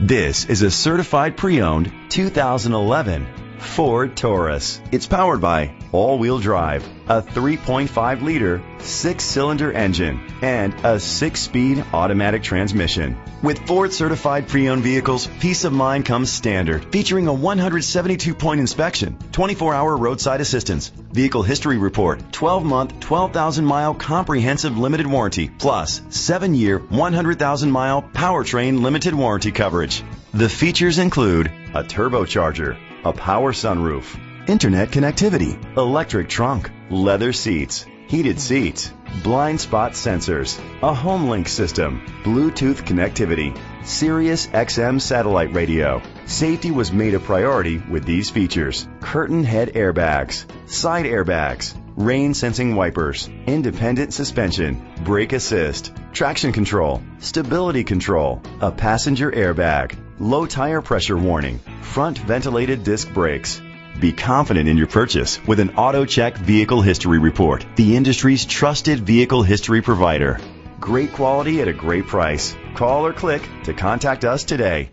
This is a certified pre-owned 2011 Ford Taurus. It's powered by all-wheel drive, a 3.5-liter 6-cylinder engine, and a 6-speed automatic transmission. With Ford certified pre-owned vehicles, peace of mind comes standard, featuring a 172-point inspection, 24-hour roadside assistance, vehicle history report, 12-month, 12,000-mile comprehensive limited warranty, plus 7-year, 100,000-mile powertrain limited warranty coverage. The features include a turbocharger, a power sunroof, internet connectivity, electric trunk, leather seats, heated seats, blind spot sensors, a HomeLink system, Bluetooth connectivity, Sirius XM satellite radio. Safety was made a priority with these features: curtain head airbags, side airbags, rain sensing wipers, independent suspension, brake assist, traction control, stability control, a passenger airbag, low tire pressure warning, front ventilated disc brakes. Be confident in your purchase with an AutoCheck Vehicle History Report, the industry's trusted vehicle history provider. Great quality at a great price. Call or click to contact us today.